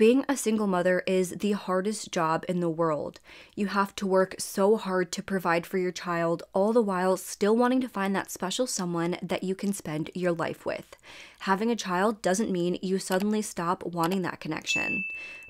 Being a single mother is the hardest job in the world. You have to work so hard to provide for your child, all the while still wanting to find that special someone that you can spend your life with. Having a child doesn't mean you suddenly stop wanting that connection.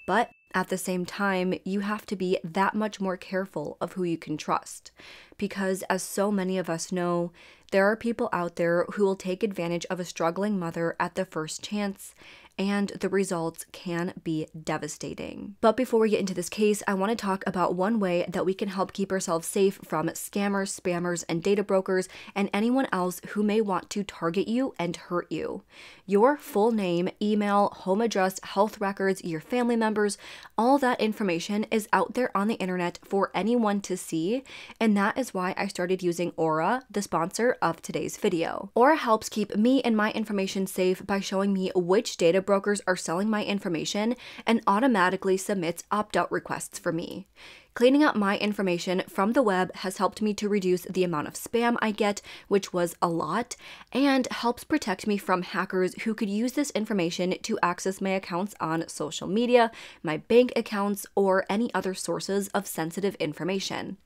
But at the same time, you have to be that much more careful of who you can trust. Because as so many of us know, there are people out there who will take advantage of a struggling mother at the first chance, and the results can be devastating. But before we get into this case, I want to talk about one way that we can help keep ourselves safe from scammers, spammers, and data brokers, and anyone else who may want to target you and hurt you. Your full name, email, home address, health records, your family members, all that information is out there on the internet for anyone to see, and that is why I started using Aura, the sponsor of today's video. Aura helps keep me and my information safe by showing me which data brokers are selling my information and automatically submits opt-out requests for me. Cleaning up my information from the web has helped me to reduce the amount of spam I get, which was a lot, and helps protect me from hackers who could use this information to access my accounts on social media, my bank accounts, or any other sources of sensitive information.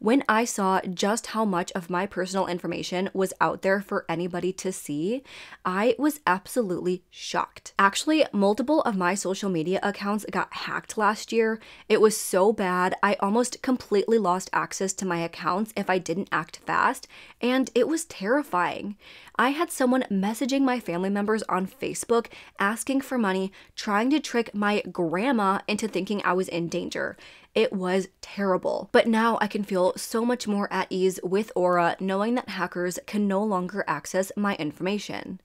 When I saw just how much of my personal information was out there for anybody to see, I was absolutely shocked. Actually, multiple of my social media accounts got hacked last year. It was so bad, I almost completely lost access to my accounts if I didn't act fast, and it was terrifying. I had someone messaging my family members on Facebook asking for money, trying to trick my grandma into thinking I was in danger. It was terrible. But now I can feel so much more at ease with Aura, knowing that hackers can no longer access my information.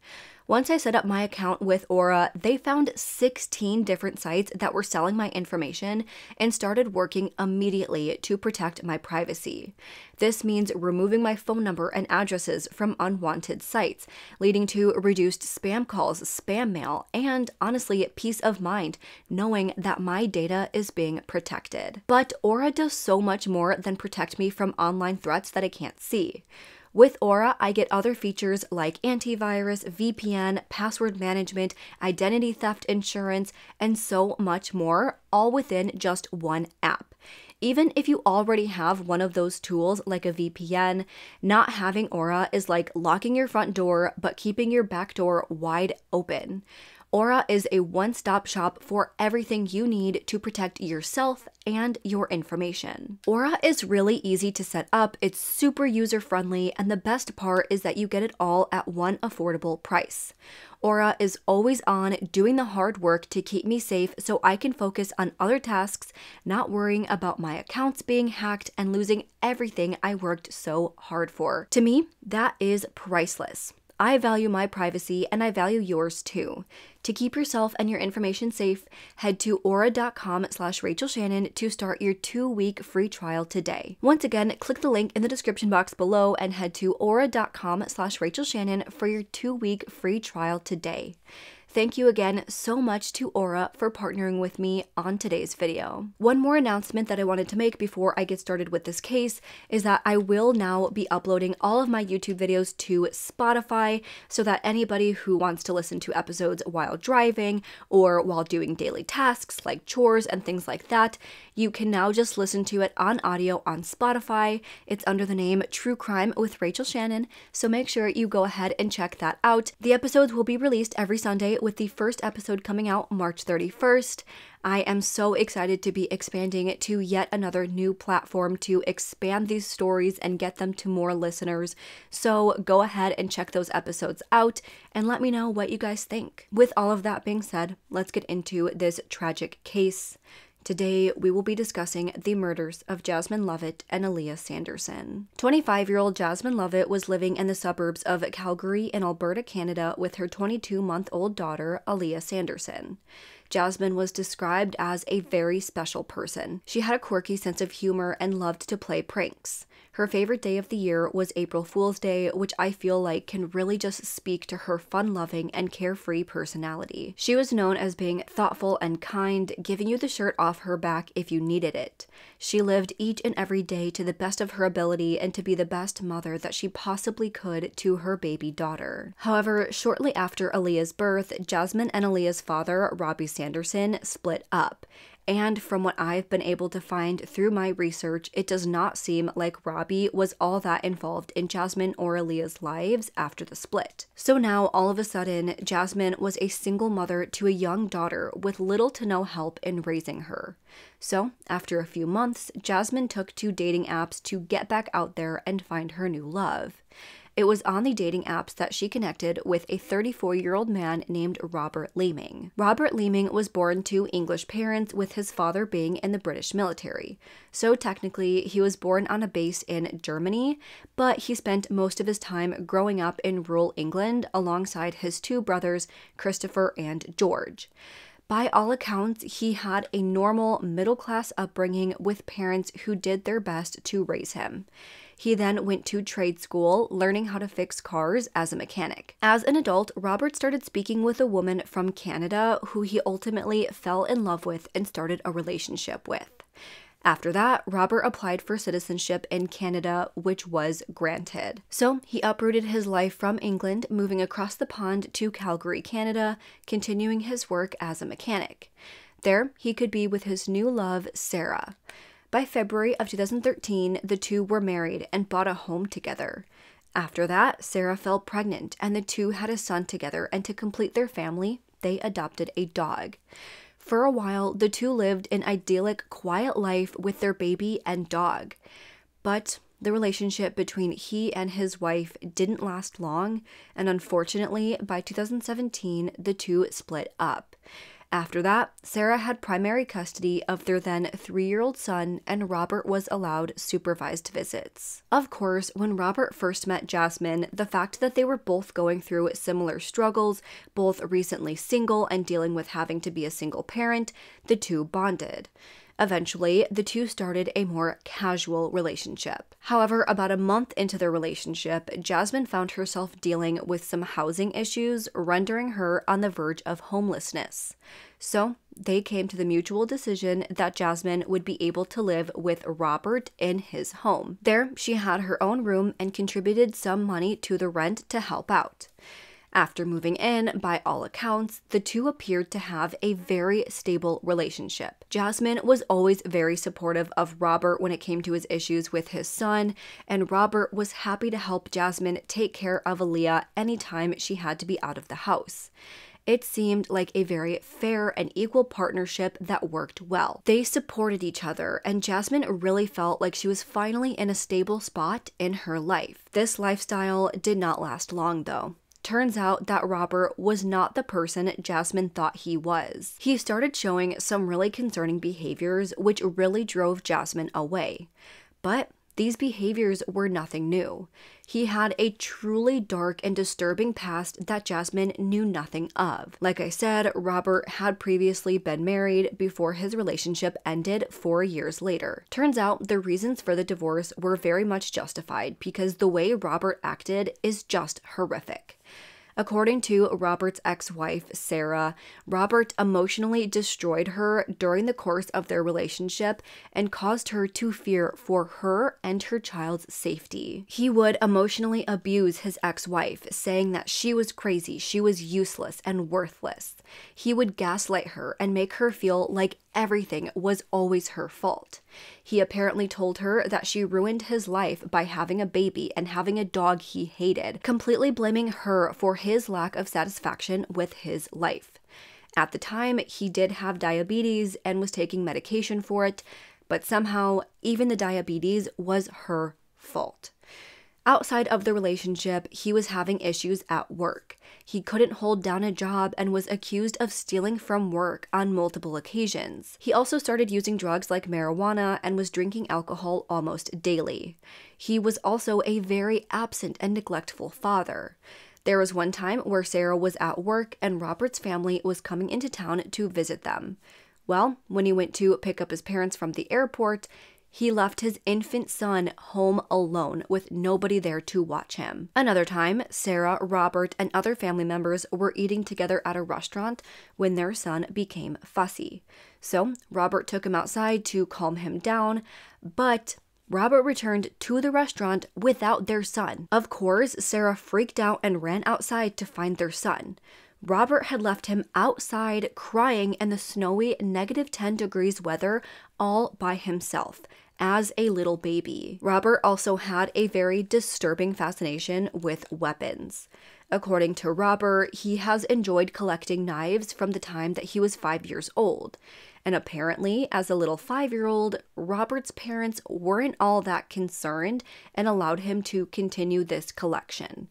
Once I set up my account with Aura, they found 16 different sites that were selling my information and started working immediately to protect my privacy. This means removing my phone number and addresses from unwanted sites, leading to reduced spam calls, spam mail, and honestly, peace of mind knowing that my data is being protected. But Aura does so much more than protect me from online threats that I can't see. With Aura, I get other features like antivirus, VPN, password management, identity theft insurance, and so much more, all within just one app. Even if you already have one of those tools like a VPN, not having Aura is like locking your front door but keeping your back door wide open. Aura is a one-stop shop for everything you need to protect yourself and your information. Aura is really easy to set up, it's super user-friendly, and the best part is that you get it all at one affordable price. Aura is always on, doing the hard work to keep me safe so I can focus on other tasks, not worrying about my accounts being hacked and losing everything I worked so hard for. To me, that is priceless. I value my privacy and I value yours too. To keep yourself and your information safe, head to aura.com/Rachel Shannon to start your 2-week free trial today. Once again, click the link in the description box below and head to aura.com/Rachel Shannon for your 2-week free trial today. Thank you again so much to Aura for partnering with me on today's video. One more announcement that I wanted to make before I get started with this case is that I will now be uploading all of my YouTube videos to Spotify so that anybody who wants to listen to episodes while driving or while doing daily tasks like chores and things like that, you can now just listen to it on audio on Spotify. It's under the name True Crime with Rachel Shannon, so make sure you go ahead and check that out. The episodes will be released every Sunday, with the first episode coming out March 31st. I am so excited to be expanding it to yet another new platform to expand these stories and get them to more listeners. So go ahead and check those episodes out and let me know what you guys think. With all of that being said, let's get into this tragic case. Today, we will be discussing the murders of Jasmine Lovett and Aaliyah Sanderson. 25-year-old Jasmine Lovett was living in the suburbs of Calgary in Alberta, Canada, with her 22-month-old daughter, Aaliyah Sanderson. Jasmine was described as a very special person. She had a quirky sense of humor and loved to play pranks. Her favorite day of the year was April Fool's Day, which I feel like can really just speak to her fun-loving and carefree personality. She was known as being thoughtful and kind, giving you the shirt off her back if you needed it. She lived each and every day to the best of her ability and to be the best mother that she possibly could to her baby daughter. However, shortly after Aaliyah's birth, Jasmine and Aaliyah's father, Robbie Sanderson split up, and from what I've been able to find through my research, it does not seem like Robbie was all that involved in Jasmine or Aaliyah's lives after the split. So now, all of a sudden, Jasmine was a single mother to a young daughter with little to no help in raising her. So, after a few months, Jasmine took to dating apps to get back out there and find her new love. It was on the dating apps that she connected with a 34-year-old man named Robert Leeming. Robert Leeming was born to English parents, with his father being in the British military. So technically, he was born on a base in Germany, but he spent most of his time growing up in rural England alongside his two brothers, Christopher and George. By all accounts, he had a normal middle-class upbringing with parents who did their best to raise him. He then went to trade school, learning how to fix cars as a mechanic. As an adult, Robert started speaking with a woman from Canada who he ultimately fell in love with and started a relationship with. After that, Robert applied for citizenship in Canada, which was granted. So he uprooted his life from England, moving across the pond to Calgary, Canada, continuing his work as a mechanic. There, he could be with his new love, Sarah. By February of 2013, the two were married and bought a home together. After that, Sarah fell pregnant, and the two had a son together, and to complete their family, they adopted a dog. For a while, the two lived an idyllic, quiet life with their baby and dog. But the relationship between he and his wife didn't last long, and unfortunately, by 2017, the two split up. After that, Sarah had primary custody of their then 3-year-old son, and Robert was allowed supervised visits. Of course, when Robert first met Jasmine, the fact that they were both going through similar struggles, both recently single and dealing with having to be a single parent, the two bonded. Eventually, the two started a more casual relationship. However, about a month into their relationship, Jasmine found herself dealing with some housing issues, rendering her on the verge of homelessness. So, they came to the mutual decision that Jasmine would be able to live with Robert in his home. There, she had her own room and contributed some money to the rent to help out. After moving in, by all accounts, the two appeared to have a very stable relationship. Jasmine was always very supportive of Robert when it came to his issues with his son, and Robert was happy to help Jasmine take care of Aaliyah anytime she had to be out of the house. It seemed like a very fair and equal partnership that worked well. They supported each other, and Jasmine really felt like she was finally in a stable spot in her life. This lifestyle did not last long, though. Turns out that Robert was not the person Jasmine thought he was. He started showing some really concerning behaviors, which really drove Jasmine away. But these behaviors were nothing new. He had a truly dark and disturbing past that Jasmine knew nothing of. Like I said, Robert had previously been married before his relationship ended 4 years later. Turns out the reasons for the divorce were very much justified, because the way Robert acted is just horrific. According to Robert's ex-wife, Sarah, Robert emotionally destroyed her during the course of their relationship and caused her to fear for her and her child's safety. He would emotionally abuse his ex-wife, saying that she was crazy, she was useless, and worthless. He would gaslight her and make her feel like everything was always her fault. He apparently told her that she ruined his life by having a baby and having a dog he hated, completely blaming her for his lack of satisfaction with his life. At the time, he did have diabetes and was taking medication for it, but somehow, even the diabetes was her fault. Outside of the relationship, he was having issues at work. He couldn't hold down a job and was accused of stealing from work on multiple occasions. He also started using drugs like marijuana and was drinking alcohol almost daily. He was also a very absent and neglectful father. There was one time where Sarah was at work and Robert's family was coming into town to visit them. Well, when he went to pick up his parents from the airport, he left his infant son home alone with nobody there to watch him. Another time, Sarah, Robert, and other family members were eating together at a restaurant when their son became fussy. So Robert took him outside to calm him down, but Robert returned to the restaurant without their son. Of course, Sarah freaked out and ran outside to find their son. Robert had left him outside crying in the snowy -10 degrees weather all by himself as a little baby. Robert also had a very disturbing fascination with weapons. According to Robert, he has enjoyed collecting knives from the time that he was 5 years old. And apparently, as a little 5-year-old, Robert's parents weren't all that concerned and allowed him to continue this collection.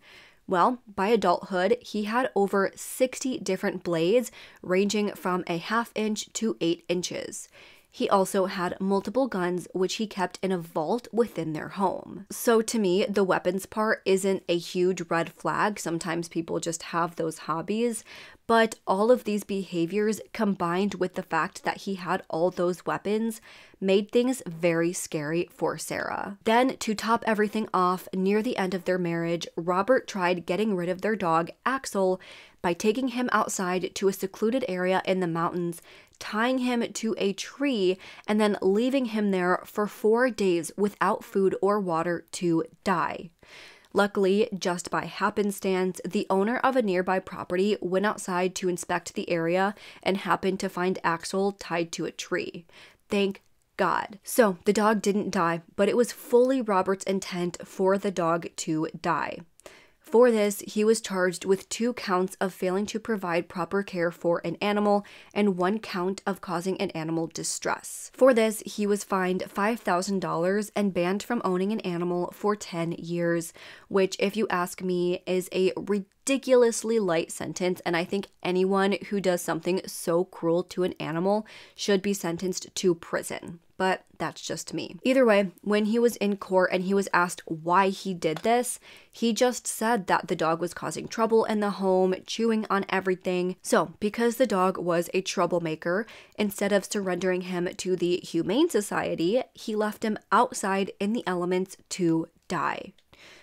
Well, by adulthood, he had over 60 different blades, ranging from a ½ inch to 8 inches. He also had multiple guns, which he kept in a vault within their home. So to me, the weapons part isn't a huge red flag. Sometimes people just have those hobbies. But all of these behaviors combined with the fact that he had all those weapons made things very scary for Sarah. Then, to top everything off, near the end of their marriage, Robert tried getting rid of their dog, Axel, by taking him outside to a secluded area in the mountains, tying him to a tree, and then leaving him there for 4 days without food or water to die. Luckily, just by happenstance, the owner of a nearby property went outside to inspect the area and happened to find Axel tied to a tree. Thank God. So, the dog didn't die, but it was fully Robert's intent for the dog to die. For this, he was charged with 2 counts of failing to provide proper care for an animal and 1 count of causing an animal distress. For this, he was fined $5,000 and banned from owning an animal for 10 years, which, if you ask me, is a ridiculously light sentence, and I think anyone who does something so cruel to an animal should be sentenced to prison. But that's just me. Either way, when he was in court and he was asked why he did this, he just said that the dog was causing trouble in the home, chewing on everything. So, because the dog was a troublemaker, instead of surrendering him to the Humane Society, he left him outside in the elements to die.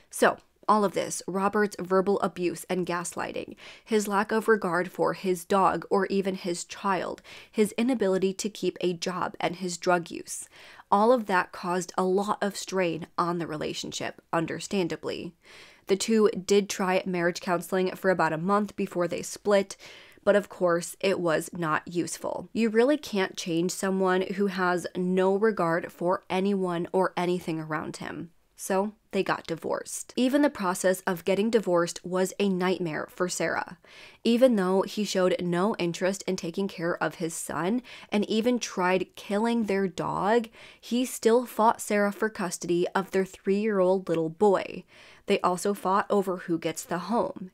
So, all of this, Robert's verbal abuse and gaslighting, his lack of regard for his dog or even his child, his inability to keep a job, and his drug use, all of that caused a lot of strain on the relationship, understandably. The two did try marriage counseling for about a month before they split, but of course, it was not useful. You really can't change someone who has no regard for anyone or anything around him. So, they got divorced. Even the process of getting divorced was a nightmare for Sarah. Even though he showed no interest in taking care of his son and even tried killing their dog, he still fought Sarah for custody of their 3-year-old little boy. They also fought over who gets the home.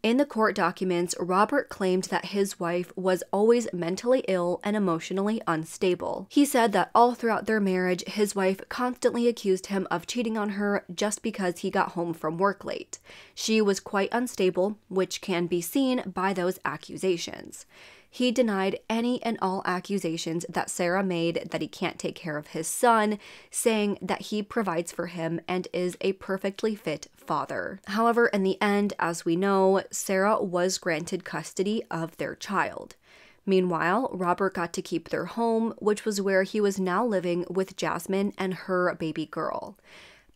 In the court documents, Robert claimed that his wife was always mentally ill and emotionally unstable. He said that all throughout their marriage, his wife constantly accused him of cheating on her just because he got home from work late. She was quite unstable, which can be seen by those accusations. He denied any and all accusations that Sarah made that he can't take care of his son, saying that he provides for him and is a perfectly fit father. However, in the end, as we know, Sarah was granted custody of their child. Meanwhile, Robert got to keep their home, which was where he was now living with Jasmine and her baby girl.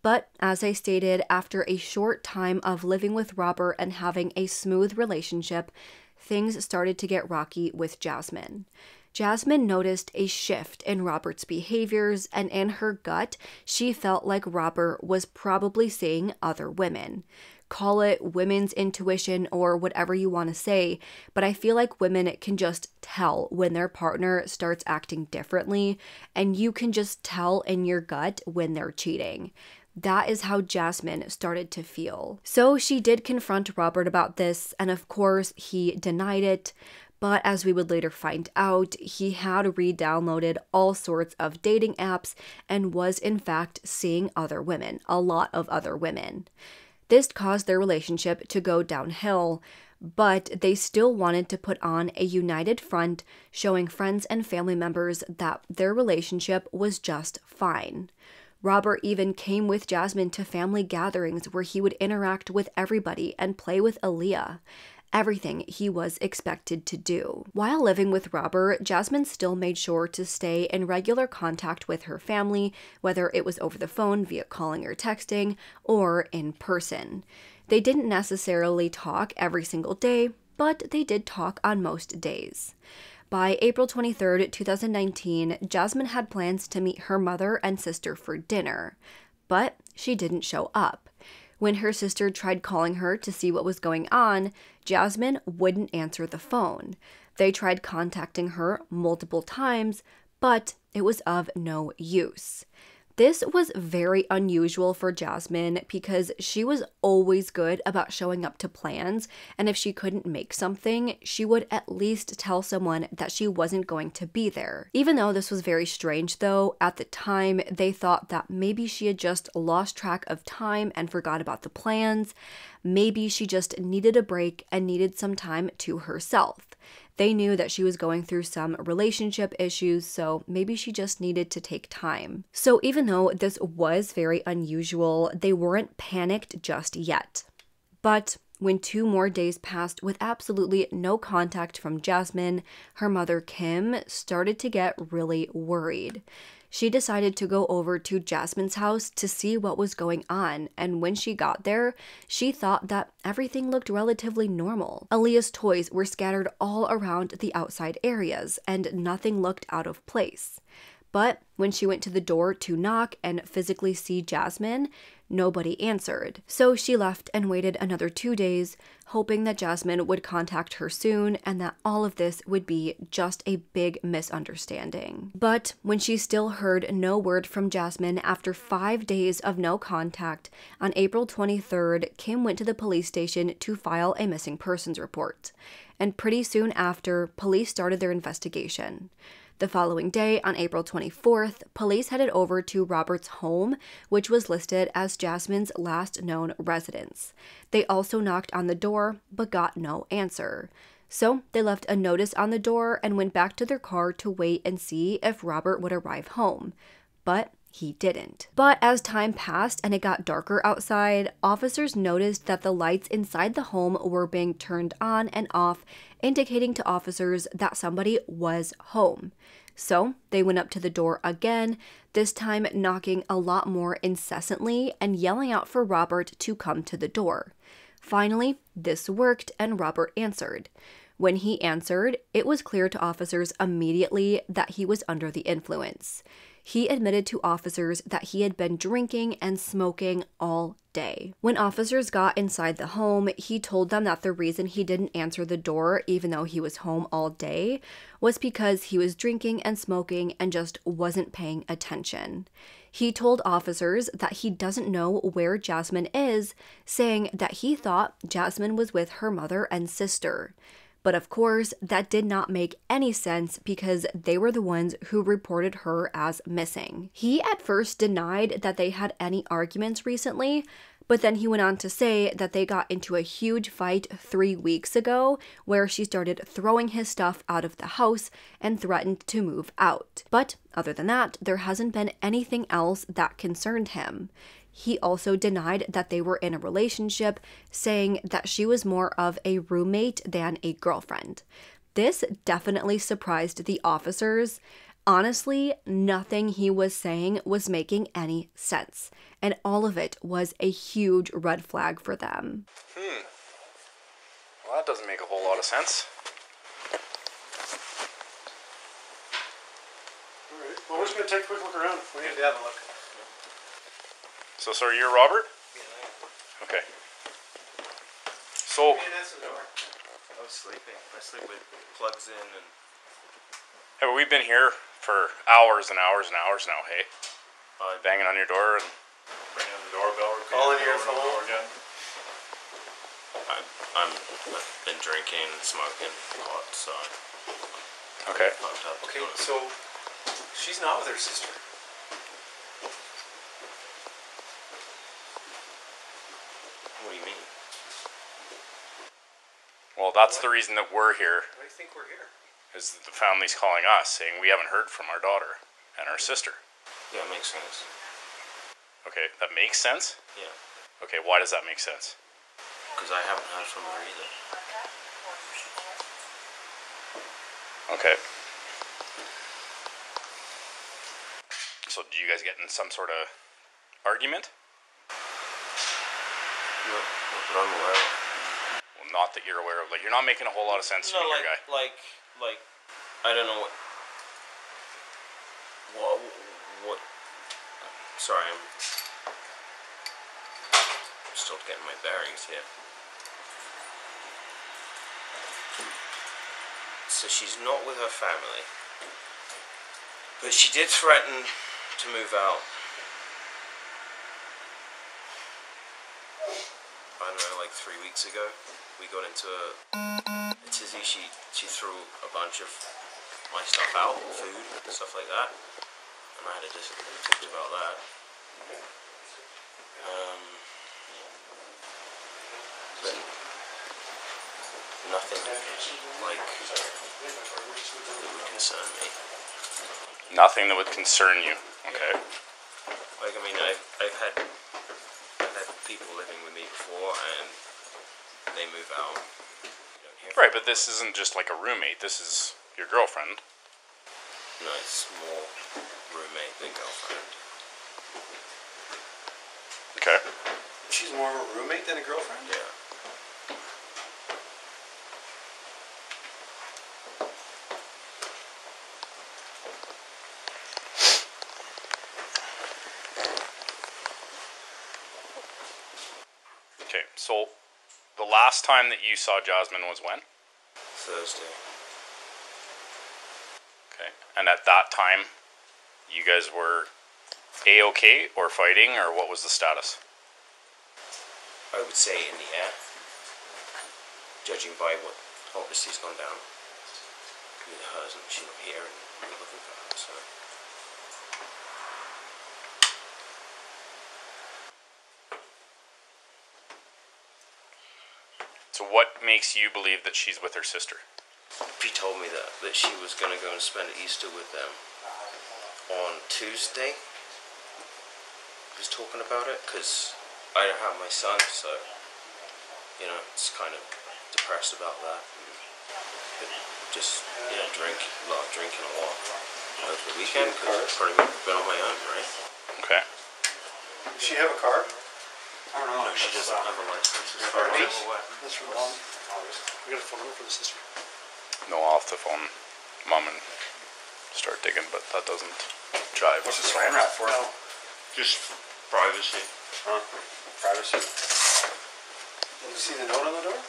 But, as I stated, after a short time of living with Robert and having a smooth relationship, things started to get rocky with Jasmine. Jasmine noticed a shift in Robert's behaviors, and in her gut, she felt like Robert was probably seeing other women. Call it women's intuition or whatever you want to say, but I feel like women can just tell when their partner starts acting differently, and you can just tell in your gut when they're cheating. That is how Jasmine started to feel. So she did confront Robert about this, and of course, he denied it. But as we would later find out, he had re-downloaded all sorts of dating apps and was in fact seeing other women, a lot of other women. This caused their relationship to go downhill, but they still wanted to put on a united front, showing friends and family members that their relationship was just fine. Robert even came with Jasmine to family gatherings where he would interact with everybody and play with Aaliyah. Everything he was expected to do. While living with Robert, Jasmine still made sure to stay in regular contact with her family, whether it was over the phone via calling or texting, or in person. They didn't necessarily talk every single day, but they did talk on most days. By April 23, 2019, Jasmine had plans to meet her mother and sister for dinner, but she didn't show up. When her sister tried calling her to see what was going on, Jasmine wouldn't answer the phone. They tried contacting her multiple times, but it was of no use. This was very unusual for Jasmine because she was always good about showing up to plans, and if she couldn't make something, she would at least tell someone that she wasn't going to be there. Even though this was very strange though, at the time they thought that maybe she had just lost track of time and forgot about the plans. Maybe she just needed a break and needed some time to herself. They knew that she was going through some relationship issues, so maybe she just needed to take time. So even though this was very unusual, they weren't panicked just yet. But when 2 more days passed with absolutely no contact from Jasmine, her mother Kim started to get really worried. She decided to go over to Jasmine's house to see what was going on, and when she got there, she thought that everything looked relatively normal. Aaliyah's toys were scattered all around the outside areas, and nothing looked out of place. But when she went to the door to knock and physically see Jasmine, nobody answered. So she left and waited another 2 days, hoping that Jasmine would contact her soon and that all of this would be just a big misunderstanding. But when she still heard no word from Jasmine after 5 days of no contact, on April 23rd, Kim went to the police station to file a missing persons report. And pretty soon after, police started their investigation. The following day, on April 24th, police headed over to Robert's home, which was listed as Jasmine's last known residence. They also knocked on the door, but got no answer. So they left a notice on the door and went back to their car to wait and see if Robert would arrive home. But he didn't. But as time passed and it got darker outside, officers noticed that the lights inside the home were being turned on and off, indicating to officers that somebody was home. So they went up to the door again, this time knocking a lot more incessantly and yelling out for Robert to come to the door. Finally, this worked and Robert answered. When he answered, it was clear to officers immediately that he was under the influence. He admitted to officers that he had been drinking and smoking all day. When officers got inside the home, he told them that the reason he didn't answer the door, even though he was home all day, was because he was drinking and smoking and just wasn't paying attention. He told officers that he doesn't know where Jasmine is, saying that he thought Jasmine was with her mother and sister. But of course, that did not make any sense because they were the ones who reported her as missing. He at first denied that they had any arguments recently, but then he went on to say that they got into a huge fight 3 weeks ago where she started throwing his stuff out of the house and threatened to move out. But other than that, there hasn't been anything else that concerned him. He also denied that they were in a relationship, saying that she was more of a roommate than a girlfriend. This definitely surprised the officers. Honestly, nothing he was saying was making any sense, and all of it was a huge red flag for them. Well, that doesn't make a whole lot of sense. All right. Well, we're just going to take a quick look around. We need to have a look. So, sorry, you're Robert? Yeah, I am. Okay. So... Hey, that's the door. I was sleeping. I sleep with plugs in and... Hey, but we've been here for hours and hours and hours now, hey? Banging on your door and... Bringing on the doorbell. Calling your phone. I've been drinking and smoking a lot, so... Okay. Okay, so... She's not with her sister. Well, that's the reason that we're here. Why do you think we're here? Is that the family's calling us, saying we haven't heard from our daughter and our sister. Yeah, it makes sense. Okay, that makes sense? Yeah. Okay, why does that make sense? Because I haven't heard from her either. Okay. So did you guys get in some sort of argument? No, not that I'm aware of. not that you're aware of? Like, you're not making a whole lot of sense to me, guy. Like, I don't know what, sorry, I'm still getting my bearings here. So she's not with her family, but she did threaten to move out. I don't know, like 3 weeks ago, we got into a tizzy. She threw a bunch of my stuff out, food, stuff like that, and I had a disagreement about that. But nothing like that would concern me. Nothing that would concern you, okay? Like, I mean, I've had people living with me before, and they move out. You don't hear right, but this isn't just like a roommate. This is your girlfriend. No, it's more roommate than girlfriend. Okay. She's more of a roommate than a girlfriend? Yeah. Okay, so the last time that you saw Jasmine was when? Thursday. Okay, and at that time, you guys were A-okay or fighting, or what was the status? I would say in the air, judging by what obviously has gone down with hers, and she's not here, and we're looking for her, so. So what makes you believe that she's with her sister? She told me that she was going to go and spend Easter with them on Tuesday. I was talking about it because I don't have my son, so, you know, it's kind of depressed about that. But just, you know, drinking a lot over the weekend because I've probably been on my own, right? Okay. Does she have a car? I don't know. No, she doesn't have a license. As far as I'm aware. That's for mom. We got a phone number for the sister. No, I'll have to phone mom and start digging, but that doesn't jive. What's this phone wrap for? No. Just privacy. Huh? Privacy. Did you see the note on the door?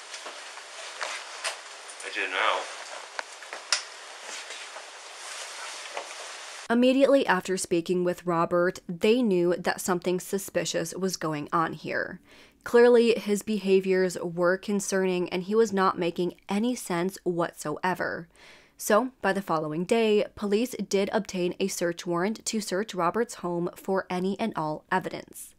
I did now. Immediately after speaking with Robert, they knew that something suspicious was going on here. Clearly, his behaviors were concerning and he was not making any sense whatsoever. So, by the following day, police did obtain a search warrant to search Robert's home for any and all evidence.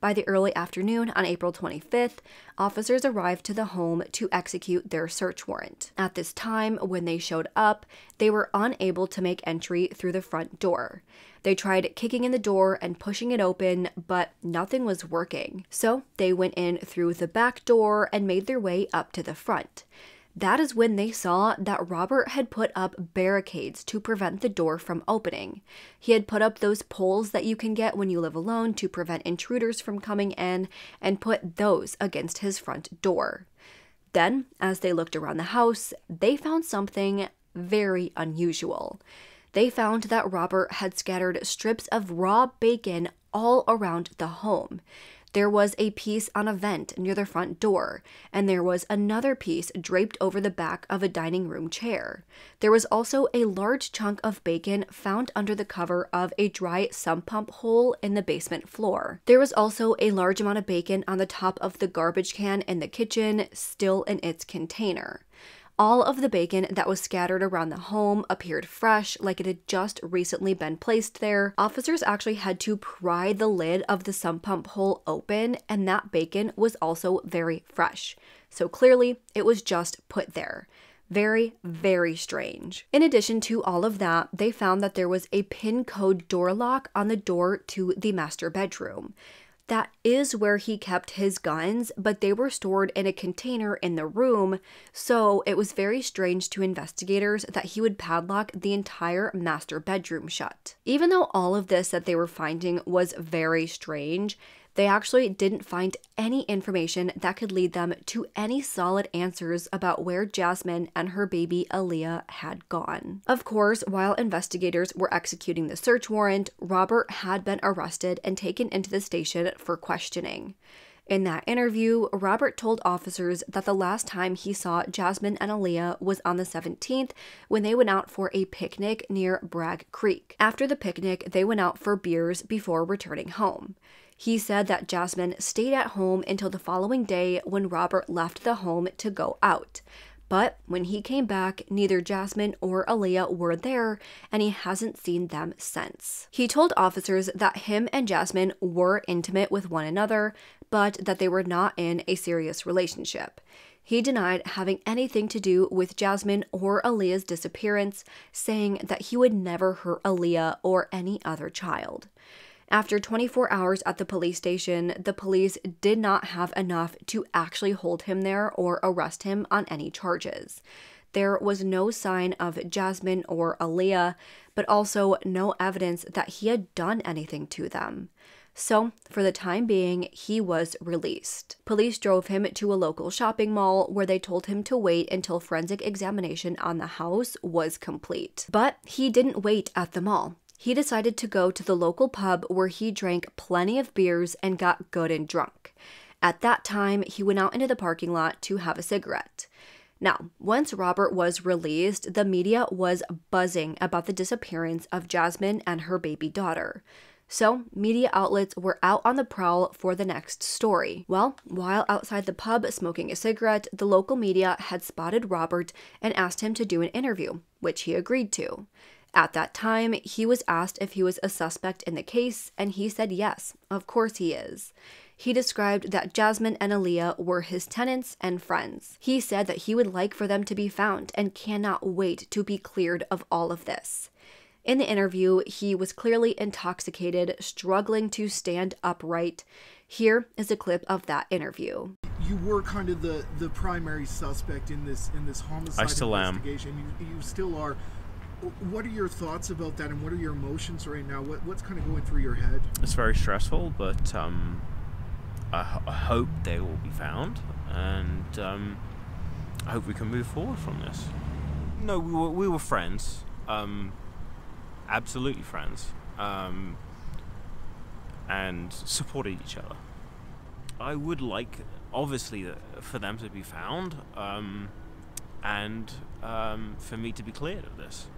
By the early afternoon on April 25th, officers arrived to the home to execute their search warrant. At this time, when they showed up, they were unable to make entry through the front door. They tried kicking in the door and pushing it open, but nothing was working. So they went in through the back door and made their way up to the front. That is when they saw that Robert had put up barricades to prevent the door from opening. He had put up those poles that you can get when you live alone to prevent intruders from coming in and put those against his front door. Then, as they looked around the house, they found something very unusual. They found that Robert had scattered strips of raw bacon all around the home. There was a piece on a vent near the front door, and there was another piece draped over the back of a dining room chair. There was also a large chunk of bacon found under the cover of a dry sump pump hole in the basement floor. There was also a large amount of bacon on the top of the garbage can in the kitchen, still in its container. All of the bacon that was scattered around the home appeared fresh, like it had just recently been placed there. Officers actually had to pry the lid of the sump pump hole open, and that bacon was also very fresh. So clearly, it was just put there. Very, very strange. In addition to all of that, they found that there was a PIN code door lock on the door to the master bedroom. That is where he kept his guns, but they were stored in a container in the room, so it was very strange to investigators that he would padlock the entire master bedroom shut. Even though all of this that they were finding was very strange, They actually didn't find any information that could lead them to any solid answers about where Jasmine and her baby Aaliyah had gone. Of course, while investigators were executing the search warrant, Robert had been arrested and taken into the station for questioning. In that interview, Robert told officers that the last time he saw Jasmine and Aaliyah was on the 17th when they went out for a picnic near Bragg Creek. After the picnic, they went out for beers before returning home. He said that Jasmine stayed at home until the following day when Robert left the home to go out. But when he came back, neither Jasmine or Aaliyah were there, and he hasn't seen them since. He told officers that him and Jasmine were intimate with one another, but that they were not in a serious relationship. He denied having anything to do with Jasmine or Aaliyah's disappearance, saying that he would never hurt Aaliyah or any other child. After 24 hours at the police station, the police did not have enough to actually hold him there or arrest him on any charges. There was no sign of Jasmine or Aaliyah, but also no evidence that he had done anything to them. So, for the time being, he was released. Police drove him to a local shopping mall where they told him to wait until forensic examination on the house was complete. But he didn't wait at the mall. He decided to go to the local pub where he drank plenty of beers and got good and drunk. At that time, he went out into the parking lot to have a cigarette. Now, once Robert was released, the media was buzzing about the disappearance of Jasmine and her baby daughter. So, media outlets were out on the prowl for the next story. Well, while outside the pub smoking a cigarette, the local media had spotted Robert and asked him to do an interview, which he agreed to. At that time, he was asked if he was a suspect in the case, and he said yes, of course he is. He described that Jasmine and Aaliyah were his tenants and friends. He said that he would like for them to be found and cannot wait to be cleared of all of this. In the interview, he was clearly intoxicated, struggling to stand upright. Here is a clip of that interview. You were kind of the primary suspect in this homicide investigation. You still are. What are your thoughts about that, and what are your emotions right now? What's kind of going through your head? It's very stressful, but I hope they will be found, and I hope we can move forward from this. No, we were friends, absolutely friends, and supported each other. I would like, obviously, for them to be found, and for me to be cleared of this.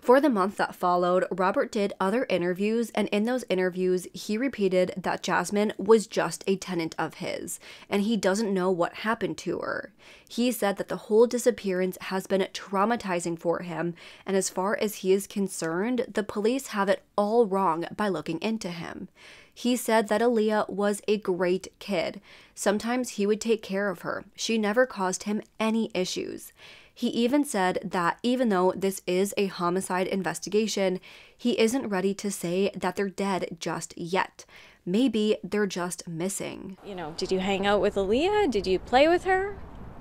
For the month that followed, Robert did other interviews, and in those interviews, he repeated that Jasmine was just a tenant of his, and he doesn't know what happened to her. He said that the whole disappearance has been traumatizing for him, and as far as he is concerned, the police have it all wrong by looking into him. He said that Aaliyah was a great kid. Sometimes he would take care of her. She never caused him any issues. He even said that even though this is a homicide investigation, he isn't ready to say that they're dead just yet. Maybe they're just missing. You know, did you hang out with Aaliyah? Did you play with her?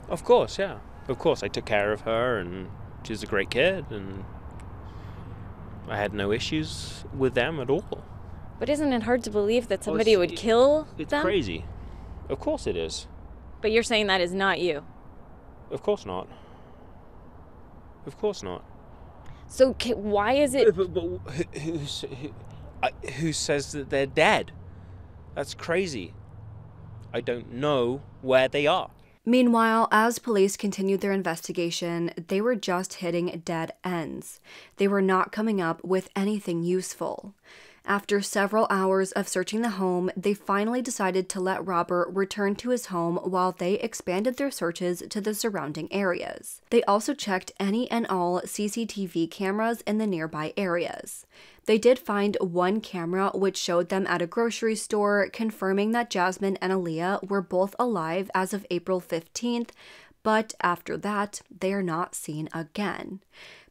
Of course, yeah. Of course, I took care of her, and she's a great kid, and I had no issues with them at all. But isn't it hard to believe that somebody would kill them? It's crazy. Of course it is. But you're saying that is not you? Of course not. Of course not. So why is it... But who says that they're dead? That's crazy. I don't know where they are. Meanwhile, as police continued their investigation, they were just hitting dead ends. They were not coming up with anything useful. After several hours of searching the home, they finally decided to let Robert return to his home while they expanded their searches to the surrounding areas. They also checked any and all CCTV cameras in the nearby areas. They did find one camera which showed them at a grocery store, confirming that Jasmine and Aaliyah were both alive as of April 15th, but after that, they are not seen again.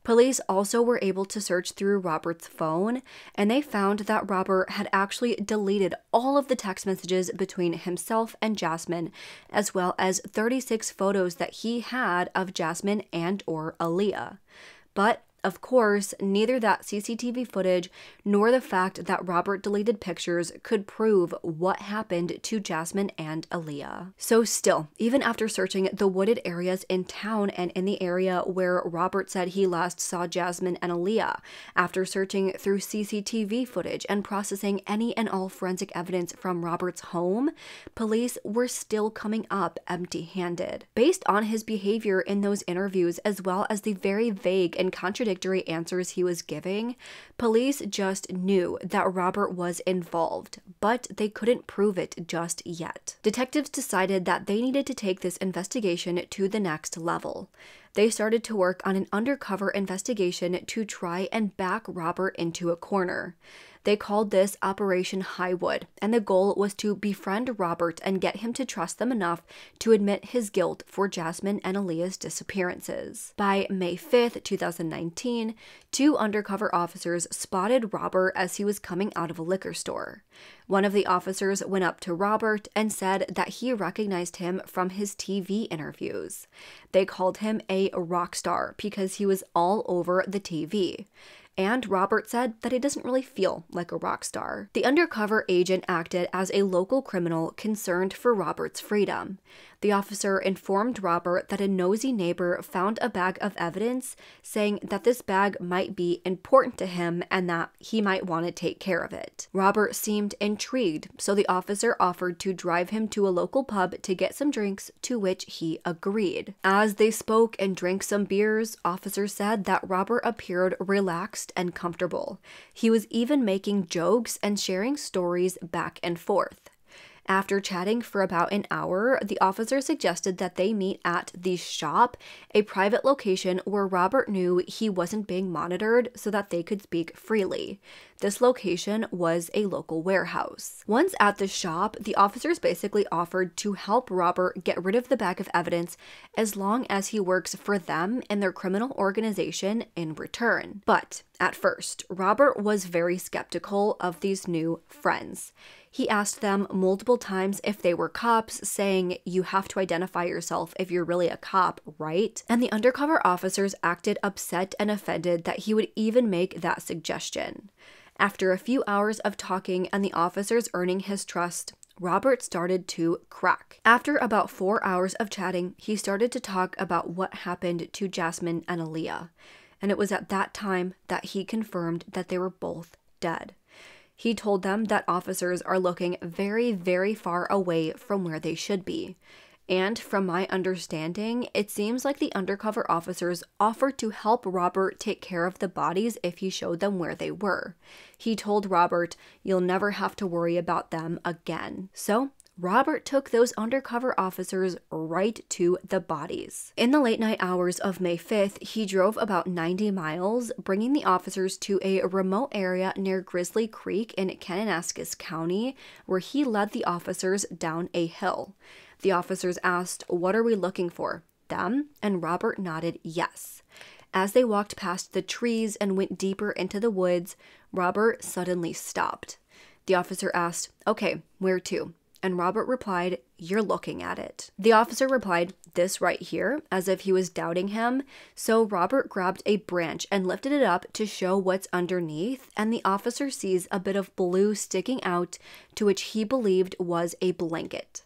Police also were able to search through Robert's phone, and they found that Robert had actually deleted all of the text messages between himself and Jasmine, as well as 36 photos that he had of Jasmine and/or Aaliyah. But Of course, neither that CCTV footage nor the fact that Robert deleted pictures could prove what happened to Jasmine and Aaliyah. So still, even after searching the wooded areas in town and in the area where Robert said he last saw Jasmine and Aaliyah, after searching through CCTV footage and processing any and all forensic evidence from Robert's home, police were still coming up empty-handed. Based on his behavior in those interviews, as well as the very vague and contradictory answers he was giving, police just knew that Robert was involved, but they couldn't prove it just yet. Detectives decided that they needed to take this investigation to the next level. They started to work on an undercover investigation to try and back Robert into a corner. They called this Operation Highwood, and the goal was to befriend Robert and get him to trust them enough to admit his guilt for Jasmine and Aaliyah's disappearances. By May 5th, 2019, two undercover officers spotted Robert as he was coming out of a liquor store. One of the officers went up to Robert and said that he recognized him from his TV interviews. They called him a rock star because he was all over the TV. And Robert said that he doesn't really feel like a rock star. The undercover agent acted as a local criminal concerned for Robert's freedom. The officer informed Robert that a nosy neighbor found a bag of evidence, saying that this bag might be important to him and that he might want to take care of it. Robert seemed intrigued, so the officer offered to drive him to a local pub to get some drinks, to which he agreed. As they spoke and drank some beers, officers said that Robert appeared relaxed and comfortable. He was even making jokes and sharing stories back and forth. After chatting for about an hour, the officer suggested that they meet at the shop, a private location where Robert knew he wasn't being monitored, so that they could speak freely. This location was a local warehouse. Once at the shop, the officers basically offered to help Robert get rid of the bag of evidence as long as he works for them and their criminal organization in return. But at first, Robert was very skeptical of these new friends. He asked them multiple times if they were cops, saying, "You have to identify yourself if you're really a cop, right?" And the undercover officers acted upset and offended that he would even make that suggestion. After a few hours of talking and the officers earning his trust, Robert started to crack. After about 4 hours of chatting, he started to talk about what happened to Jasmine and Aaliyah. And it was at that time that he confirmed that they were both dead. He told them that officers are looking very, very far away from where they should be. And from my understanding, it seems like the undercover officers offered to help Robert take care of the bodies if he showed them where they were. He told Robert, "You'll never have to worry about them again." So Robert took those undercover officers right to the bodies. In the late night hours of May 5th, he drove about 90 miles, bringing the officers to a remote area near Grizzly Creek in Kananaskis County, where he led the officers down a hill. The officers asked, "What are we looking for? Them?" And Robert nodded yes. As they walked past the trees and went deeper into the woods, Robert suddenly stopped. The officer asked, "Okay, where to?" And Robert replied, "You're looking at it." The officer replied, "This right here," as if he was doubting him. So Robert grabbed a branch and lifted it up to show what's underneath, and the officer sees a bit of blue sticking out, to which he believed was a blanket.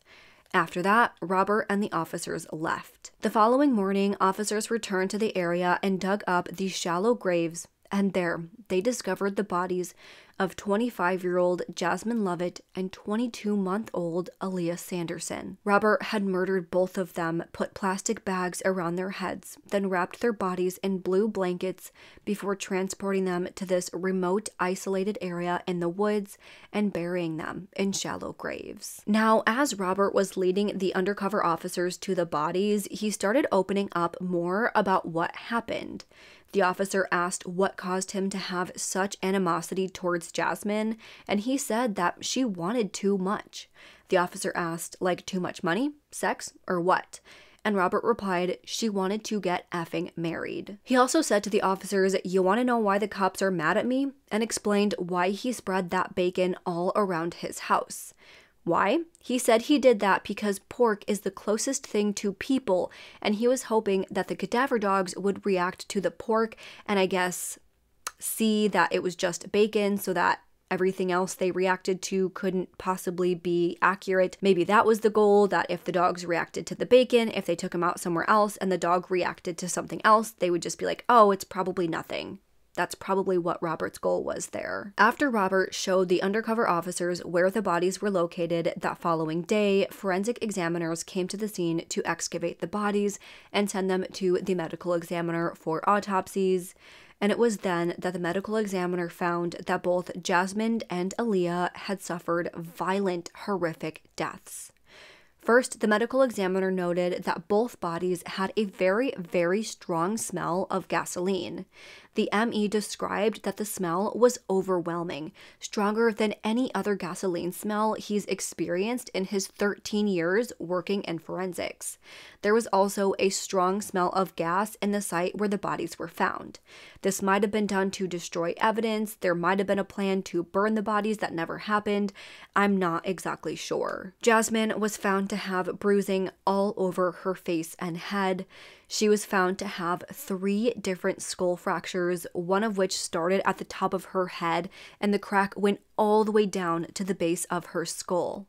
After that, Robert and the officers left. The following morning, officers returned to the area and dug up the shallow graves, and there they discovered the bodies of 25-year-old Jasmine Lovett and 22-month-old Aaliyah Sanderson. Robert had murdered both of them, put plastic bags around their heads, then wrapped their bodies in blue blankets before transporting them to this remote, isolated area in the woods and burying them in shallow graves. Now, as Robert was leading the undercover officers to the bodies, he started opening up more about what happened. The officer asked what caused him to have such animosity towards Jasmine, and he said that she wanted too much. The officer asked, "Like too much money, sex, or what?" And Robert replied, "She wanted to get effing married." He also said to the officers, "You want to know why the cops are mad at me?" and explained why he spread that bacon all around his house. Why? He said he did that because pork is the closest thing to people, and he was hoping that the cadaver dogs would react to the pork and I guess see that it was just bacon so that everything else they reacted to couldn't possibly be accurate. Maybe that was the goal, that if the dogs reacted to the bacon, if they took him out somewhere else and the dog reacted to something else, they would just be like, oh, it's probably nothing. That's probably what Robert's goal was there. After Robert showed the undercover officers where the bodies were located that following day, forensic examiners came to the scene to excavate the bodies and send them to the medical examiner for autopsies. And it was then that the medical examiner found that both Jasmine and Aaliyah had suffered violent, horrific deaths. First, the medical examiner noted that both bodies had a very, very strong smell of gasoline. The ME described that the smell was overwhelming, stronger than any other gasoline smell he's experienced in his 13 years working in forensics. There was also a strong smell of gas in the site where the bodies were found. This might have been done to destroy evidence, there might have been a plan to burn the bodies that never happened, I'm not exactly sure. Jasmine was found to have bruising all over her face and head. She was found to have 3 different skull fractures, one of which started at the top of her head, and the crack went all the way down to the base of her skull.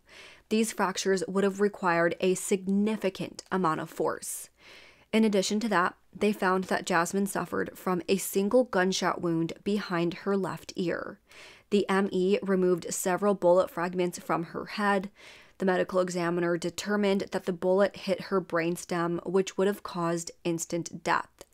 These fractures would have required a significant amount of force. In addition to that, they found that Jasmine suffered from a single gunshot wound behind her left ear. The ME removed several bullet fragments from her head. The medical examiner determined that the bullet hit her brainstem, which would have caused instant death.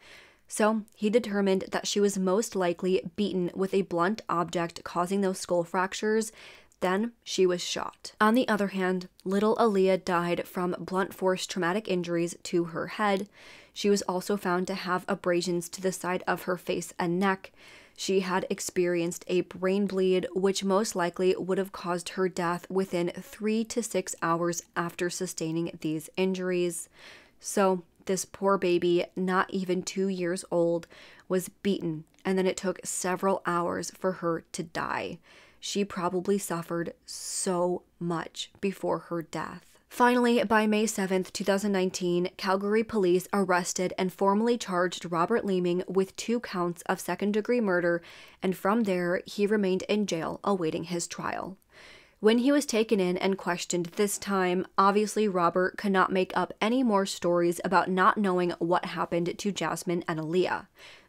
So he determined that she was most likely beaten with a blunt object causing those skull fractures. Then she was shot. On the other hand, little Aaliyah died from blunt force traumatic injuries to her head. She was also found to have abrasions to the side of her face and neck. She had experienced a brain bleed, which most likely would have caused her death within 3 to 6 hours after sustaining these injuries. So this poor baby, not even 2 years old, was beaten, and then it took several hours for her to die. She probably suffered so much before her death. Finally, by May 7th, 2019, Calgary police arrested and formally charged Robert Leeming with 2 counts of second-degree murder, and from there, he remained in jail awaiting his trial. When he was taken in and questioned this time, obviously Robert could not make up any more stories about not knowing what happened to Jasmine and Aaliyah.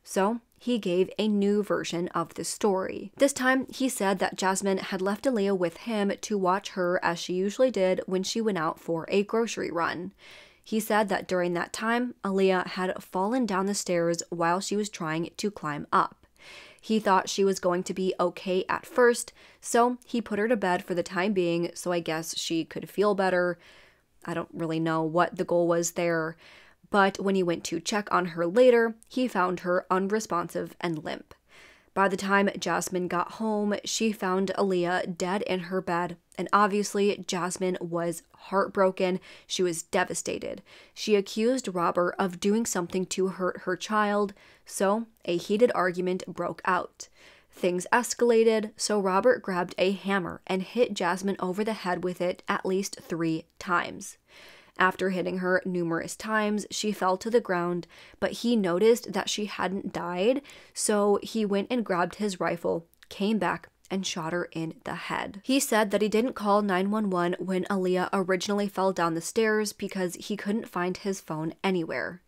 So he gave a new version of the story. This time, he said that Jasmine had left Aaliyah with him to watch her as she usually did when she went out for a grocery run. He said that during that time, Aaliyah had fallen down the stairs while she was trying to climb up. He thought she was going to be okay at first, so he put her to bed for the time being, so I guess she could feel better. I don't really know what the goal was there. But when he went to check on her later, he found her unresponsive and limp. By the time Jasmine got home, she found Aaliyah dead in her bed, and obviously Jasmine was heartbroken. She was devastated. She accused Robert of doing something to hurt her child, so a heated argument broke out. Things escalated, so Robert grabbed a hammer and hit Jasmine over the head with it at least 3 times. After hitting her numerous times, she fell to the ground, but he noticed that she hadn't died, so he went and grabbed his rifle, came back, and shot her in the head. He said that he didn't call 911 when Aaliyah originally fell down the stairs because he couldn't find his phone anywhere.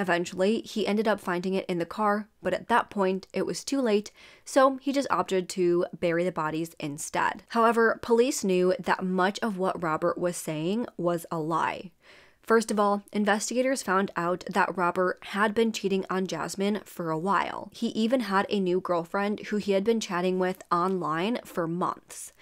Eventually, he ended up finding it in the car, but at that point, it was too late, so he just opted to bury the bodies instead. However, police knew that much of what Robert was saying was a lie. First of all, investigators found out that Robert had been cheating on Jasmine for a while. He even had a new girlfriend who he had been chatting with online for months.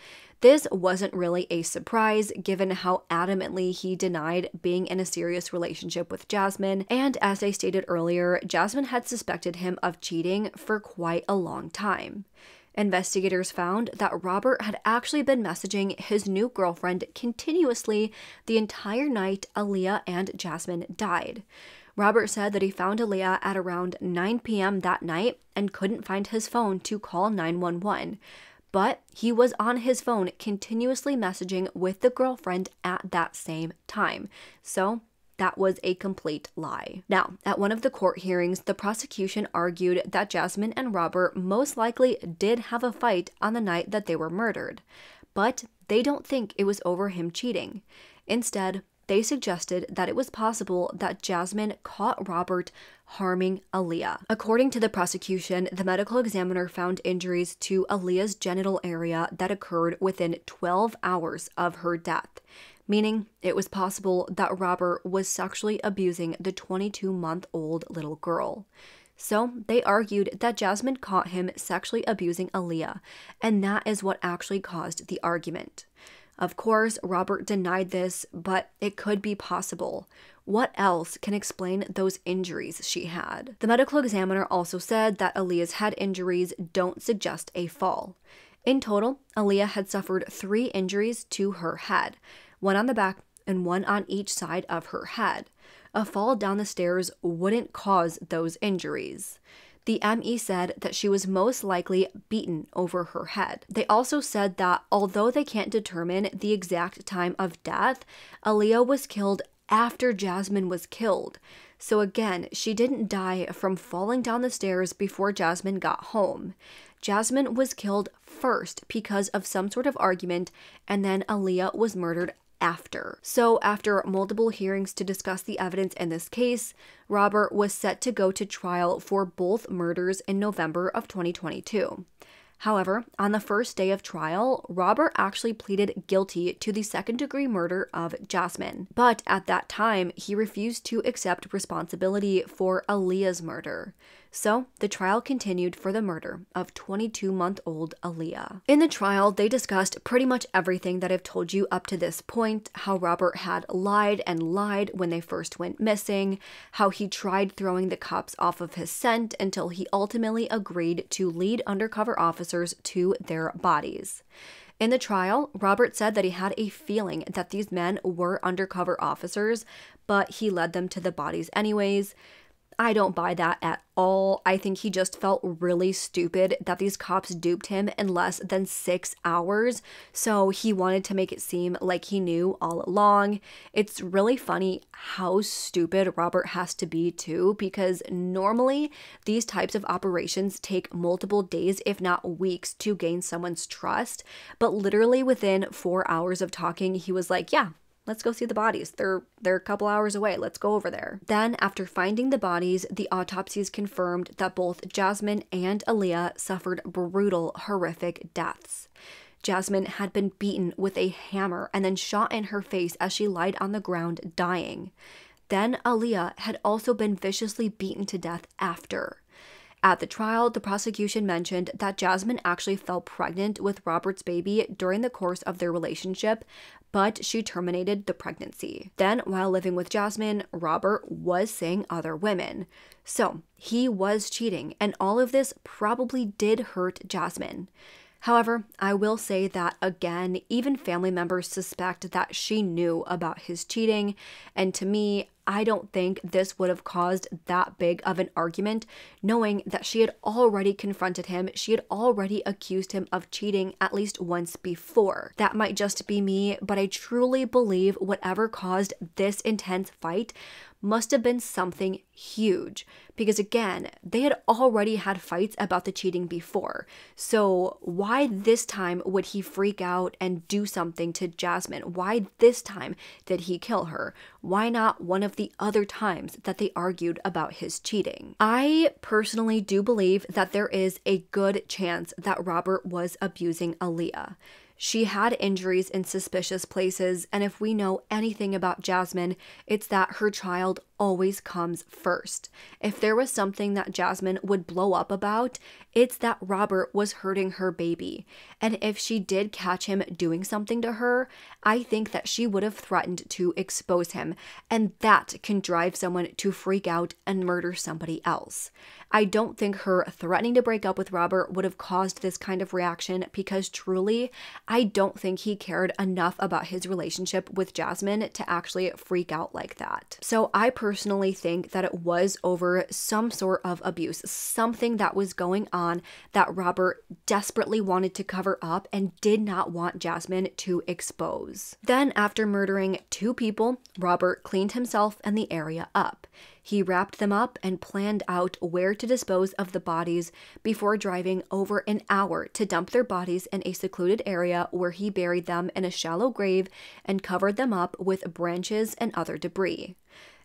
This wasn't really a surprise, given how adamantly he denied being in a serious relationship with Jasmine, and as I stated earlier, Jasmine had suspected him of cheating for quite a long time. Investigators found that Robert had actually been messaging his new girlfriend continuously the entire night Aaliyah and Jasmine died. Robert said that he found Aaliyah at around 9 p.m. that night and couldn't find his phone to call 911. but he was on his phone continuously messaging with the girlfriend at that same time. So that was a complete lie. Now, at one of the court hearings, the prosecution argued that Jasmine and Robert most likely did have a fight on the night that they were murdered, but they don't think it was over him cheating. Instead, they suggested that it was possible that Jasmine caught Robert harming Aaliyah. According to the prosecution, the medical examiner found injuries to Aaliyah's genital area that occurred within 12 hours of her death, meaning it was possible that Robert was sexually abusing the 22-month-old little girl. So they argued that Jasmine caught him sexually abusing Aaliyah, and that is what actually caused the argument. Of course, Robert denied this, but it could be possible. What else can explain those injuries she had? The medical examiner also said that Aaliyah's head injuries don't suggest a fall. In total, Aaliyah had suffered 3 injuries to her head, one on the back and one on each side of her head. A fall down the stairs wouldn't cause those injuries. The ME said that she was most likely beaten over her head. They also said that although they can't determine the exact time of death, Aaliyah was killed after Jasmine was killed. So again, she didn't die from falling down the stairs before Jasmine got home. Jasmine was killed first because of some sort of argument, and then Aaliyah was murdered after. So after multiple hearings to discuss the evidence in this case, Robert was set to go to trial for both murders in November of 2022. However, on the first day of trial, Robert actually pleaded guilty to the second-degree murder of Jasmine. But at that time, he refused to accept responsibility for Aaliyah's murder. So the trial continued for the murder of 22-month-old Aaliyah. In the trial, they discussed pretty much everything that I've told you up to this point, how Robert had lied and lied when they first went missing, how he tried throwing the cops off of his scent until he ultimately agreed to lead undercover officers to their bodies. In the trial, Robert said that he had a feeling that these men were undercover officers, but he led them to the bodies anyways. I don't buy that at all. I think he just felt really stupid that these cops duped him in less than 6 hours, so he wanted to make it seem like he knew all along. It's really funny how stupid Robert has to be too, because normally these types of operations take multiple days, if not weeks, to gain someone's trust, but literally within 4 hours of talking, he was like, yeah, let's go see the bodies. They're a couple hours away. Let's go over there. Then, after finding the bodies, the autopsies confirmed that both Jasmine and Aaliyah suffered brutal, horrific deaths. Jasmine had been beaten with a hammer and then shot in her face as she lied on the ground, dying. Then, Aaliyah had also been viciously beaten to death after. At the trial, the prosecution mentioned that Jasmine actually fell pregnant with Robert's baby during the course of their relationship, but she terminated the pregnancy. Then, while living with Jasmine, Robert was seeing other women. So, he was cheating, and all of this probably did hurt Jasmine. However, I will say that, again, even family members suspect that she knew about his cheating, and to me, I don't think this would have caused that big of an argument, knowing that she had already confronted him, she had already accused him of cheating at least once before. That might just be me, but I truly believe whatever caused this intense fight must have been something huge, because again, they had already had fights about the cheating before, so why this time would he freak out and do something to Jasmine? Why this time did he kill her? Why not one of the other times that they argued about his cheating? I personally do believe that there is a good chance that Robert was abusing Aaliyah. She had injuries in suspicious places, and if we know anything about Jasmine, it's that her child always comes first. If there was something that Jasmine would blow up about, it's that Robert was hurting her baby. And if she did catch him doing something to her, I think that she would have threatened to expose him, and that can drive someone to freak out and murder somebody else. I don't think her threatening to break up with Robert would have caused this kind of reaction, because truly, I don't think he cared enough about his relationship with Jasmine to actually freak out like that. So I personally personally think that it was over some sort of abuse, something that was going on that Robert desperately wanted to cover up and did not want Jasmine to expose. Then, after murdering two people, Robert cleaned himself and the area up. He wrapped them up and planned out where to dispose of the bodies before driving over an hour to dump their bodies in a secluded area where he buried them in a shallow grave and covered them up with branches and other debris.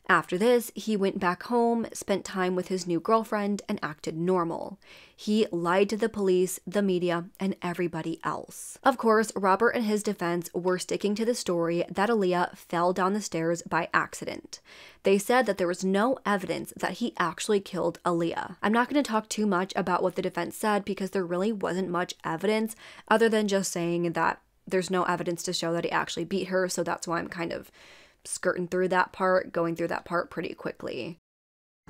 After this, he went back home, spent time with his new girlfriend, and acted normal. He lied to the police, the media, and everybody else. Of course, Robert and his defense were sticking to the story that Aaliyah fell down the stairs by accident. They said that there was no evidence that he actually killed Aaliyah. I'm not going to talk too much about what the defense said because there really wasn't much evidence other than just saying that there's no evidence to show that he actually beat her, so that's why I'm kind of skirting through that part, going through that part pretty quickly.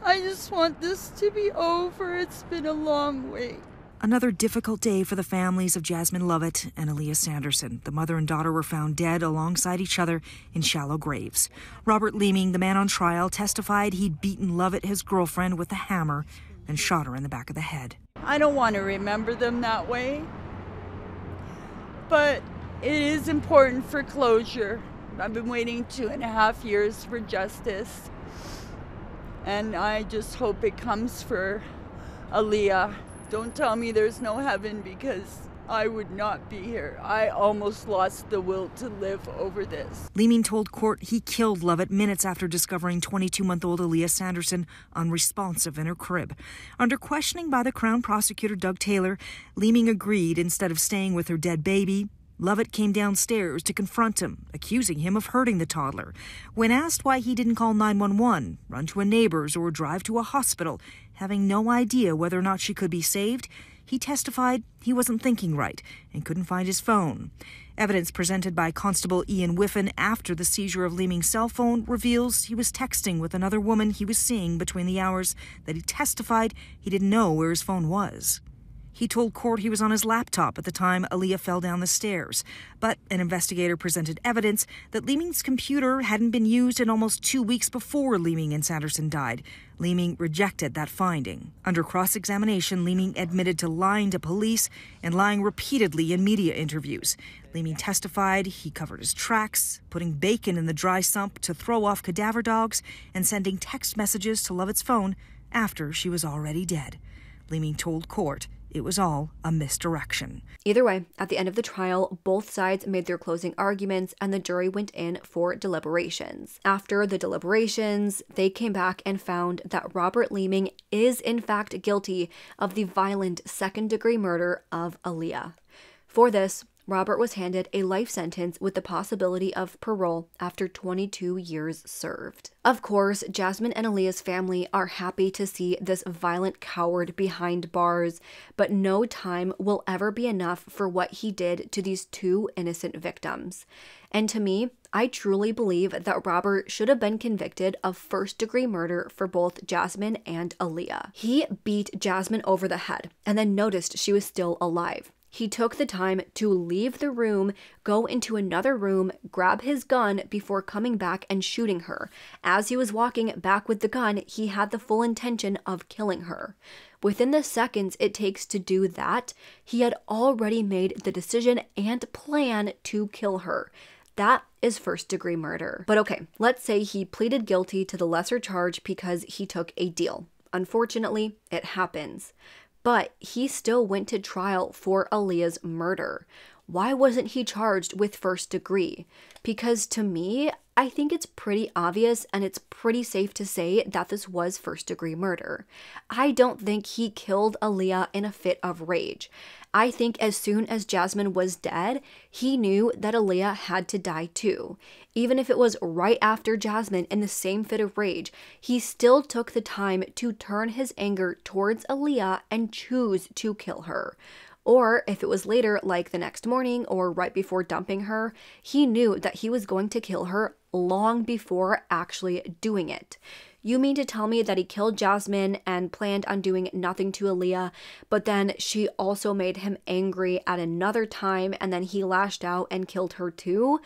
I just want this to be over. It's been a long wait. Another difficult day for the families of Jasmine Lovett and Aaliyah Sanderson. The mother and daughter were found dead alongside each other in shallow graves. Robert Leeming, the man on trial, testified he'd beaten Lovett, his girlfriend, with a hammer and shot her in the back of the head. I don't want to remember them that way, but it is important for closure. I've been waiting 2.5 years for justice, and I just hope it comes for Aaliyah. Don't tell me there's no heaven, because I would not be here. I almost lost the will to live over this. Leeming told court he killed Lovett minutes after discovering 22-month-old Aaliyah Sanderson unresponsive in her crib. Under questioning by the Crown Prosecutor Doug Taylor, Leeming agreed instead of staying with her dead baby, Lovett came downstairs to confront him, accusing him of hurting the toddler. When asked why he didn't call 911, run to a neighbor's, or drive to a hospital, having no idea whether or not she could be saved, he testified he wasn't thinking right and couldn't find his phone. Evidence presented by Constable Ian Whiffen after the seizure of Leeming's cell phone reveals he was texting with another woman he was seeing between the hours that he testified he didn't know where his phone was. He told court he was on his laptop at the time Aaliyah fell down the stairs, but an investigator presented evidence that Leeming's computer hadn't been used in almost 2 weeks before Leeming and Sanderson died. Leeming rejected that finding. Under cross-examination, Leeming admitted to lying to police and lying repeatedly in media interviews. Leeming testified he covered his tracks, putting bacon in the dry sump to throw off cadaver dogs, and sending text messages to Lovett's phone after she was already dead. Leeming told court it was all a misdirection. Either way, at the end of the trial, both sides made their closing arguments and the jury went in for deliberations. After the deliberations, they came back and found that Robert Leeming is in fact guilty of the violent second-degree murder of Aaliyah. For this, Robert was handed a life sentence with the possibility of parole after 22 years served. Of course, Jasmine and Aaliyah's family are happy to see this violent coward behind bars, but no time will ever be enough for what he did to these two innocent victims. And to me, I truly believe that Robert should have been convicted of first-degree murder for both Jasmine and Aaliyah. He beat Jasmine over the head and then noticed she was still alive. He took the time to leave the room, go into another room, grab his gun before coming back and shooting her. As he was walking back with the gun, he had the full intention of killing her. Within the seconds it takes to do that, he had already made the decision and plan to kill her. That is first-degree murder. But okay, let's say he pleaded guilty to the lesser charge because he took a deal. Unfortunately, it happens. But he still went to trial for Aaliyah's murder. Why wasn't he charged with first degree? Because to me, I think it's pretty obvious and it's pretty safe to say that this was first-degree murder. I don't think he killed Aaliyah in a fit of rage. I think as soon as Jasmine was dead, he knew that Aaliyah had to die too. Even if it was right after Jasmine in the same fit of rage, he still took the time to turn his anger towards Aaliyah and choose to kill her. Or if it was later, like the next morning or right before dumping her, he knew that he was going to kill her long before actually doing it. You mean to tell me that he killed Jasmine and planned on doing nothing to Aaliyah, but then she also made him angry at another time and then he lashed out and killed her too?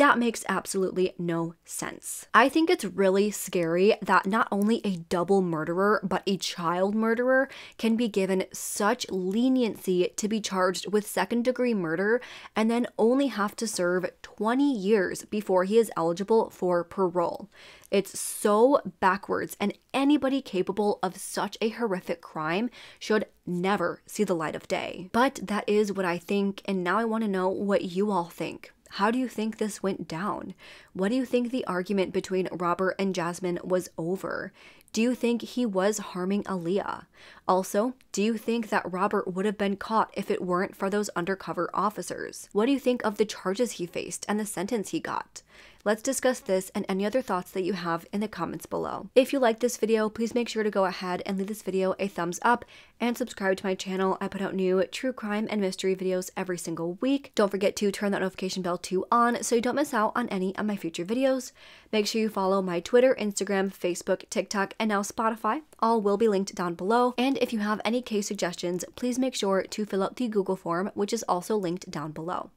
That makes absolutely no sense. I think it's really scary that not only a double murderer, but a child murderer can be given such leniency to be charged with second-degree murder and then only have to serve 20 years before he is eligible for parole. It's so backwards, and anybody capable of such a horrific crime should never see the light of day. But that is what I think, and now I want to know what you all think. How do you think this went down? What do you think the argument between Robert and Jasmine was over? Do you think he was harming Aaliyah? Also, do you think that Robert would have been caught if it weren't for those undercover officers? What do you think of the charges he faced and the sentence he got? Let's discuss this and any other thoughts that you have in the comments below. If you like this video, please make sure to go ahead and leave this video a thumbs up and subscribe to my channel. I put out new true crime and mystery videos every single week. Don't forget to turn that notification bell too on so you don't miss out on any of my future videos. Make sure you follow my Twitter, Instagram, Facebook, TikTok, and now Spotify. All will be linked down below. And if you have any case suggestions, please make sure to fill out the Google form, which is also linked down below.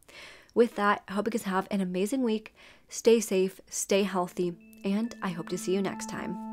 With that, I hope you guys have an amazing week. Stay safe, stay healthy, and I hope to see you next time.